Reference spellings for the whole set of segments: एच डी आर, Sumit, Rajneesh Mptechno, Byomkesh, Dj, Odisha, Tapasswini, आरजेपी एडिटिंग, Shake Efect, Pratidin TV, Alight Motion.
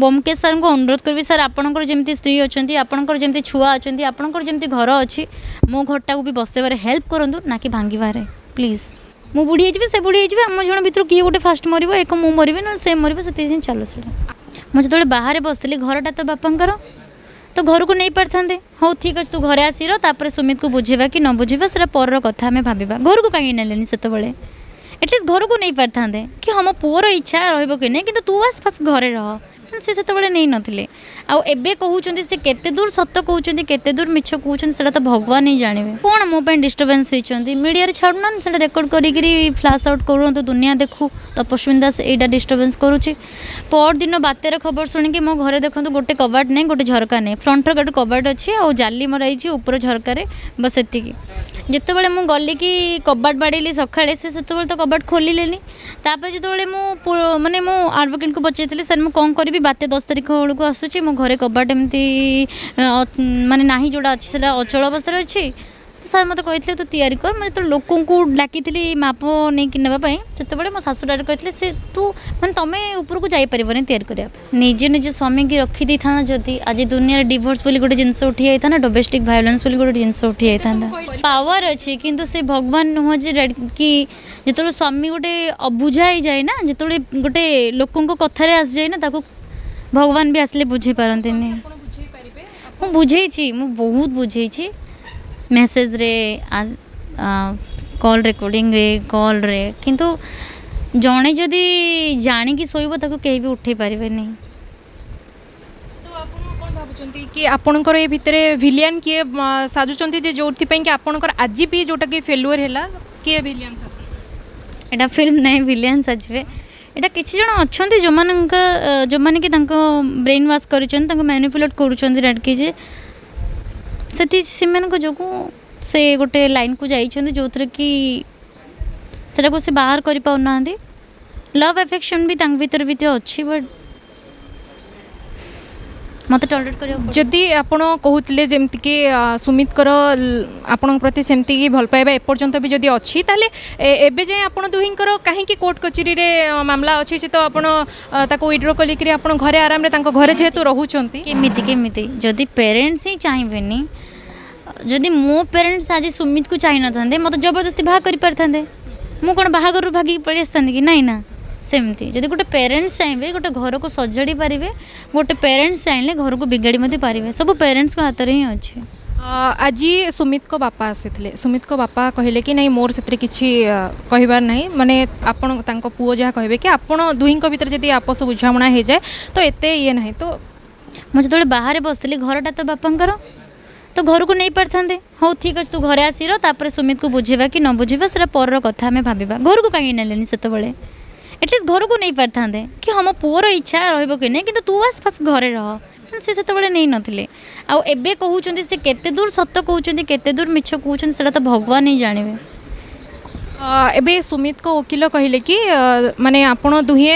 Byomkesh sir को अनुरोध करी सर आपणकर जमी स्त्री अच्छा आपणकर जमी छुआ अच्छा आपणकर जमी घर अच्छी मो घरटा को भी बसबार हेल्प करूँ ना कि भांगे प्लीज मु बुड़ी जाए से बुड़ी जाए आम जन भर किए गोटे फास्ट मर एक मु मर ना से मर से चलो सर मुझे जो बाहर बसली घरटा तो बापांकर तो घर को नहीं पार था हौ ठीक अच्छे तू घर आसी रहा सुमित को बुझेवा कि न बुझेवा सर पर कथा आम भावा घर को कहीं नेले से एटलिस्ट घर को नहीं पार था कि हम पुअर इच्छा रही कि नहीं कि तू आस फास्ट घरे रह से नहीं नथिले आउ एबे कहउचंती से केते दूर सत्य कहउचंती केते दूर मिछ कहउचंती सेटा तो भगवान ही जानिबे कोन मो पे डिस्टर्बेंस होइचंती मीडिया रे छाडना सेटा रेकॉर्ड करी करी फ्लैश आउट करू तो दुनिया देखू तपस्विनी दास एटा डिस्टर्बेंस करूची पर दिन बातेर खबर सुनि कि मो घरे देखंतु गोटे कबाट नै गोटे झरका नै फ्रंट रो गोटे कबाट अछि आ जाली मराई छी ऊपर झरका रे बस एति की जेते बेले मु गल्ली कि कबाट बाडीली सखाळे से सेते बेले तो कबाट खोली लेनी तापे जेते बेले मु माने मु एडवोकेट को बचैतले सर मु कोन करबी बाते 10 तारिख बेलू आसूँ मो घरे कबाट एमती माने ना जोड़ा अच्छे अचल अवस्था अच्छी तो सर मत कहते तू तैयारी कर मैं जो लोक को डाकी माप नहीं जो मो सासूडार कहते सी तू मैं तुम्हें ऊपर को जापर तैयारी कराया निजे निजे स्वामी की रखी था जदि आज दुनिया डिवोर्स गोटे जिन उठी जाता डोमेस्टिक वायलेंस गोटे जिनस उठी जाता पावर अच्छी किंतु से भगवान नुह कि जो स्वामी गोटे अबुझा ही जाए ना जो गोटे लोक कथार आस जाए ना भगवान भी आसले बुझे पारंती नहीं बुझे मु बहुत बुझे मेसेज रे आज कॉल रिकॉर्डिंग रे कॉल रे किंतु जड़े जदि जाणिकी शोब ताको कहीं भी उठे पारे नहीं कि आपणकर ये भितर भिलियन किए साजुंट जो कि आपणकर आज भी जोटा कि फेलुअर है किए भिलियन एटा फिल्म नहीं भिलियन साजिबे एटा किसी जन अच्छा जो मैंने कि ब्रेन वाश कर मैनिपुलेट करके जो से गोटे लाइन को जाइए जो थे कि से बाहर कर पाना लव एफेक्शन भी भीतर भी अच्छी बट मत टॉलरेट कर जदि आपड़ कहते जमती कि सुमित कर आपण प्रति सेमती की भल पाइबा एपर्यंत भी जदि अच्छी ताले एबे जे आपण दुहींकर कहीं कोर्ट कचेरी रे मामला अच्छी से तो आपण ताको विड्रो कली करी आपण घरे आराम रे तांको घरे जेतु रहउचंती केमिति केमिति जदि पेरेंट्स ही चाहिबेनी जदि मो पेरेंट्स आज सुमित को चाहि न थांदे मत जबरदस्ती बाहा करि पर थांदे मु कोन बाहागर भागी पळि आस्थांदे कि नाही ना सेमती जदि गोटे पेरेन्ट्स चाहिए गोटे घर को सजाड़ी पारे गोटे पेरेन्ट्स चाहिए घर को बिगाड़ी पारे सब पेरेन्ट्स हाथ में ही अच्छे आज सुमित को बापा आसीथिले सुमित को बापा कहले कि नहीं मोर से किसी कहबार नहीं माने आपण तांको पुओ जहाँ कहबे कि आपण दुईं भीतर जदि आपस बुझामणा हो जाए तो एते ये ना तो मुझे जो बाहर बसली घरटा तो बापांकर तो घर को नहीं पार था हौ ठीक अच्छे तू घर आसी रहा सुमित को बुझेवा कि न बुझेवा सर पर कथा आम भावा घर को कहीं नेले से एटलिस्ट घर को नहीं पार था कि हम पुअर इच्छा रही कि नहीं कि तू आस फास्ट घरे रह से नहीं नथिले आउ एबे कहउचंती से केते दूर सत्य कहउचंती केते दूर मिछ कहउचंती सेटा तो भगवान ही जानिबे एबे सुमित को वकिल कहले कि माने आपण दुहे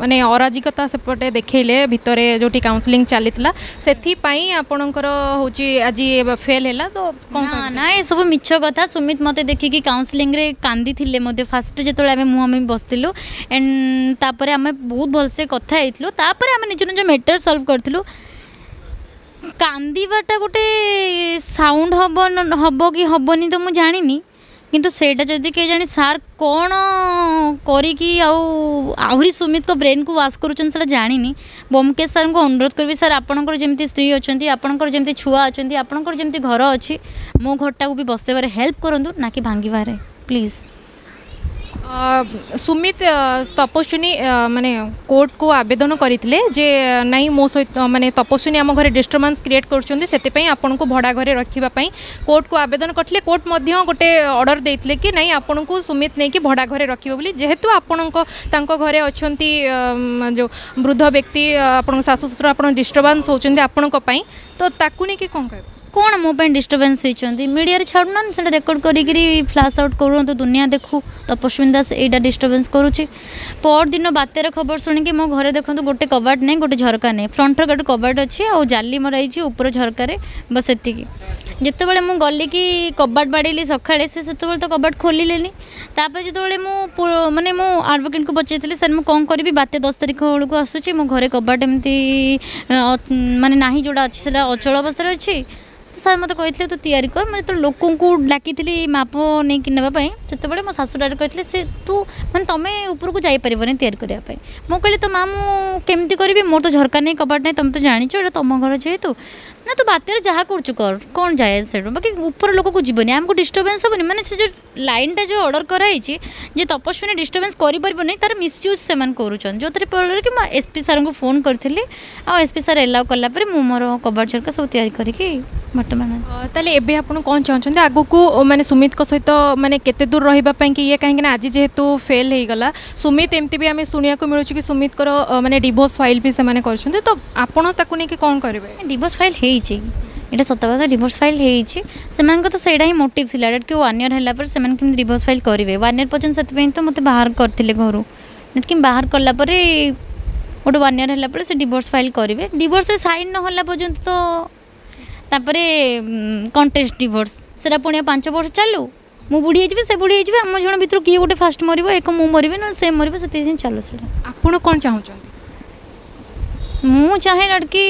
माने अराजिकता सेपटे देखेले भितरे जोटी काउंसलिंग चलीतला सेथि पई आपणकर होची आज फेल हैला तो ना ना ये सब मिछ कथा सुमित मते देखि कि काउंसलिंग रे कांदी थिले मते फास्ट जेतोले आमे मु आमे बसतिलु एंड तापरे आमे बहुत भलसे कथा हेतलु तापरे आमे निजन जो मैटर सॉल्व करतिलु कांदीवाटा गोटे साउंड हबन हबो कि हबनी तो मु जानिनी किंतु सेटा जदि के जानी सार कौन करी आहरी सुमित को ब्रेन को वाश करा जानी ब्योमकेश सर को अनुरोध करी सर आपणकर जमी स्त्री अच्छा आपणकर जमी छुआ अच्छा आपणकर जमी घर अच्छी मो घरटा को भी बसबार हेल्प करूँ ना कि भांगे प्लीज सुमित तपस्विनी माने कोर्ट को आवेदन करते जे नाई मो सहित माने तपस्विनी आम घर डिस्टर्बेंस क्रिएट करते आपण को भड़ा घरे रखापी कोर्ट को आवेदन करते कोर्ट गोटे ऑर्डर देते कि नाई आपण को सुमित नहीं कि भड़ा घरे रखिए बोली जेहेतु आपण घरे अच्छा जो वृद्ध व्यक्ति आपण सासू ससुर आपण डिस्टर्बेंस होती आपण तो ताकू नहीं कि कौन कह कौन मो पे डिस्टर्बेंस होती मीडिया रे छाड़ना से रेकॉर्ड करी फ्लैश आउट करूँ तो दुनिया देखू तपस्विनी दास एटा डिस्टर्बेंस करूची पर दिन बातेर खबर सुनि कि मो घरे देखंतु गोटे कबाट नहीं गोटे झरका नहीं फ्रंट रो गोटे कबाट अच्छी आ जाली मराई छी ऊपर झरका रे बस एति की जिते मु गली कि कबाट बाड़ेली सका से तो कबाट खोल जिते मानने मो आडभोकेट को पचारी सर मुझे कौन करी बात्या 10 तारीख बेलू आसूँ मो घर कबाट एमती मानने ना जोड़ा अच्छी अचल अवस्था अच्छी सार मत कही तू तैयारी कर मैं तो लोक डाकी माप नहीं नापी जो मो सासू डाक कही से तू मैं तुम्हें ऊपर को जापरबनी तैयारी करने मो कह तो माँ मुझे करी मोर तो झरका नहीं कबाट ना तुम तो जान तुम घर जेहेतु ना तू बात्यार जहाँ कर कौन जाए से बाकी ऊपर लोक को जीवन आमको डिस्टर्बेन्स हेनी मैंने से जो लाइनटा जो अर्डर कराई तपस्विनी डिस्टर्बेन्स करनी तार मिसयूज से करूँ जो थे फल कि एसपी सार को फोन करी एसपी सार एलाउ कलापर मुझ मोर कबाट झरका सब तैयारी करी ताले एबे आपन कौन चाहते आगो को माने सुमित को सहित माने केते दूर रहिबा पई कि ये कहीं आज जेहेतु फेल हो गला सुमित एमती भी आम सुनिया को मिलूँ कि सुमित को माने डिवोर्स फाइल भी से कर तो आपन ताकू नहीं कि कौन करेंगे डिवोर्स फाइल हो ये सत कथा डिवोर्स फाइल होने तो सही ही मोटिव था कि 1 ईयर है से कमी डिवोर्स फाइल करेंगे 1 ईयर पर्यटन से तो मत बाहर करते घर कि बाहर कलापर गोटे 1 ईयर है से डिवोर्स फाइल करेंगे डिवोर्स साइन ना पर्यटन तो तापरे कंटेस्ट डिवोर्स से पुणी 5 वर्ष चलू मु बुढ़ी जी से बुढ़ी जी आम जन भर किए गोटे फास्ट मर एक मु मरबी ना से मर से चलू से आपड़ कौन चाहूँ मु चाहे लड़की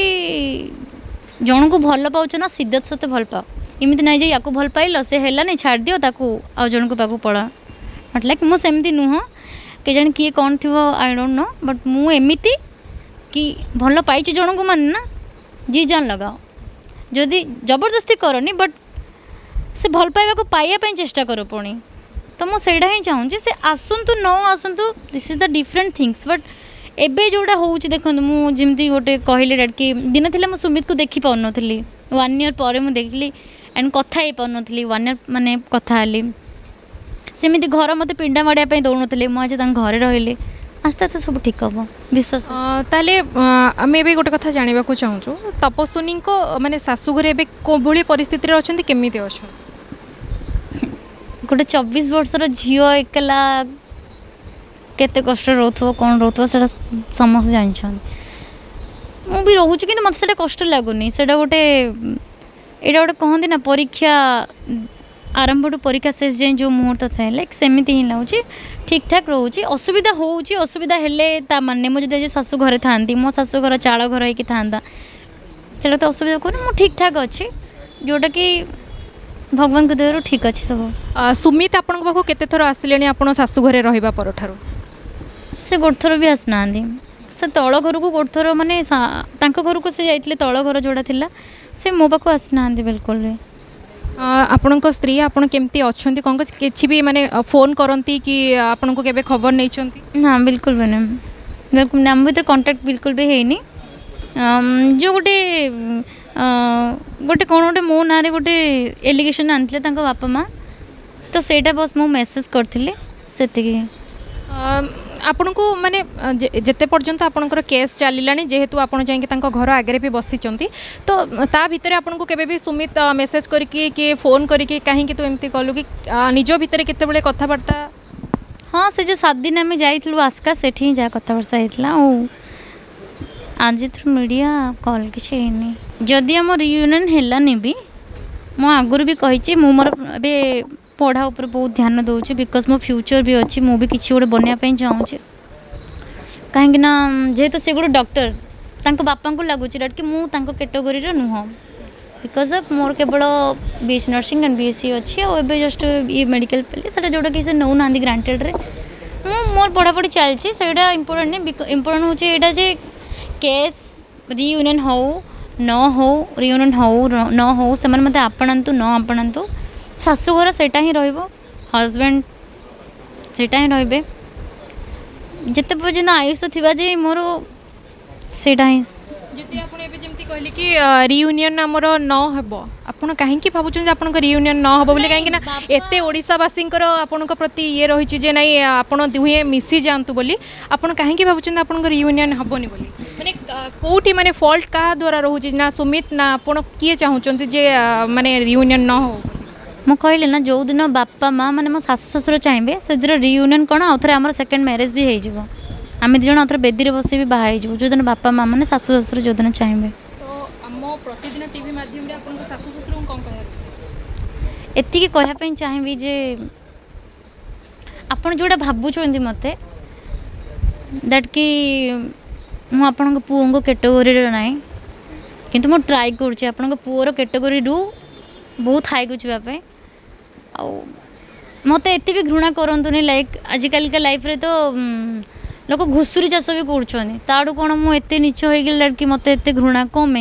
जन को भल पाच ना सिद्धत सत्य भल पाओ इमती ना या भल पाइल से है छाड़ दियो ताकू आ जन को पाक पड़ा नट लाइक मुझे नुह के जान किए कौन थी आई डोंट नो बट मुझे कि भल पाई जन को मान ना जी जान लगाओ जदि जबरदस्ती करनी बट से भल पाइबा को पाइबापी चेष्टा कर पी तो मुझा ही चाहूँगी से आसतु न आसतु this is the different things but एबे जोड़ा हो देखो मुझे गोटे कहली डाट कि दिन थी मुझे सुमित को देखी पार नी 1 ईयर पर देखली एंड कथा हो पार नी 1 ईयर मानने कथी सेमती घर मत पिंडा माड़ापी दौड़े मुझे घरे रही आस्ते आस्ते सब ठीक हम विश्वास ताले आम ए गोटे कथा जाना चाहूँ तपस्विनी को माने सासूघर ए परिस्थिति अच्छा केमी अच्छा गोटे 24 वर्षर झील एकला केते कष्ट रोथो कौन रोथो से समस्त जान मुझे रोचे कि मत से कष्ट लगुनि से गोटे ये गोटे कहते ना परीक्षा आरंभ टू परीक्षा शेष जाए जो मुहूर्त थाए लाइक सेमती ही लगुच ठीक ठाक रोचे असुविधा होसुविधा होने मुझे सासू घरे था मो सासू घर चाड़ घर होगी था तो असुविधा कौन मु ठीक ठाक अच्छी जोटा कि भगवान को दयारू ठीक अच्छे सब सुमित आपन पाखु केते थर आसिले आपन सासू घरे रहिबा पर ठारू से गोटे थर भी आसना से तल घर को गोटे थर माने घर को से जाइए तल घर जोड़ा थिला से मो पाखु आसना बिल्कुल आपण स्त्री आपन केमती अच्छा कौन किसी भी माने फोन करती कि आपन को केबे खबर नहीं ना बिल्कुल भी नहीं बिल्कुल नाम भर कांटेक्ट बिल्कुल भी है जो गोटे गोटे कौन गोटे मो ना गोटे एलिगेशन आनी बापा माँ तो सेटा बस मो मेसेज करथिले सेतिके आपण को माने जेते पर्यंत आपणकर केस चलिलानी जेहेतु आपण जाई तांको घर आगे भी बसिचंती तो ता भितर आपण को केबे भी सुमित मेसेज करके कि फोन करके काहे कि तू एमती कहलु कि निजो भितर केते बेले कथा वार्ता हां से जे 7 दिन हमें जाइथलु आस्का सेठी जा कथा वर्षा हेतला ओ आज थ्रू मीडिया कॉल किसी नहीं जदि आम रियूनियन है भी मो आगुरी भी कही मु मोर ए पढ़ा उपर बहुत ध्यान दूचे बिकज मो फ्यूचर भी अच्छी मुझे कि गोटे बनवाई चाहूँगी कहीं जेहेतु से गोटे डॉक्टर तांको बापा को लगुच डाट कि मुझे कैटेगोरी नुह बिकज अफ मोर केवल बीएस नर्सिंग एंड बीएससी अच्छी और जस्ट ये मेडिकल पेटा जोटा कि नौ ना ग्रांटेड मोर पढ़ापढ़ी चलती से इम्पोर्टेंट नहीं इम्पोर्टेंट हूँ यहाँ जे केस रियूनियन हो रियूनियन हो न हो से मत आपणातु न आपणातु सासूघर सेटा ही रहिबो हस्बैंड सेटा ही रहिबे जिते पर्यंत आयुष थिबा जे मोर सेटा ही जति आपण एबे जेमति कहली कि रियूनियन हमर न हेबो आपण काहे कि भाबुचन आपण को रियूनियन न हेबो बोले काहे कि ना एते ओडिसा वासिंकर आपण को प्रति ये रहिछि जे नाही आपण दुहे मिसी जानतु बोली आपण काहे कि भाबुचन आपण को रियूनियन हेबोनी बोली माने कोठी माने फॉल्ट का द्वारा रहुछि ना सुमित ना आपण किए चाहुचंती जे माने रियूनियन न हो मु कहले ना जो दिन बापा मां माने मो सासु ससुर चाहेबे सेदिर रियूनियन कोन आथरे हमर सेकंड मैरिज भी हेइ जिवो आम दिज आर बेदी में बस भी बाहर जो दिन बापा माँ मैंने सासू ससुर जो दिन चाहिए तो मो प्रतिदिन टीवी माध्यम रे आपन को सासु ससुर को कम कहया एति के कहया पे चाहेबी जे आपन जोडा भाबु चोंदी मते दैट की मु आपन को पुओ को कैटेगरी रे नाही किंतु मु ट्राई कर छी आपन को पुओ रो कैटेगरी रु बहुत हाई को जुवा पे आ मते एति भी घृणा करंतु नै लाइक आजकल के लाइफ रे तो लोक घुसुरी चाष भी करुँच कौन मुझे नीच हो गल कि मत घृणा कम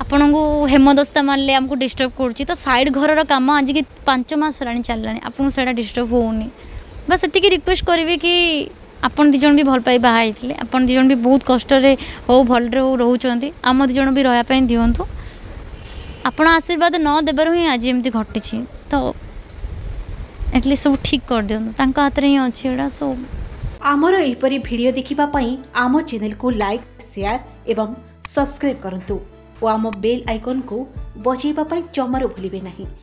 आपण को हेमदस्ता मारे आमको डिस्टर्ब कर तो साइड घर काम आज की 5 मास चलला आपको सैटा डिस्टर्ब होनी बस ये रिक्वेस्ट करेंगे कि आपन दिज भी भल पाई बाहर आपन दिज भी बहुत कष्ट हो भल रोच आम दिज भी रहा दिंतु आपण आशीर्वाद न देवर ही आज एमती घटी तो एटलीस्ट सब ठीक कर दिंतु हाथ में ही अच्छी एटा सो आमर एपरी भिडियो देखिबा पई आम चैनल को लाइक शेयर एवं सब्सक्राइब करंतु और आम बेल आइकन को बजाइबा पई जमारो भूलिबे नहीं।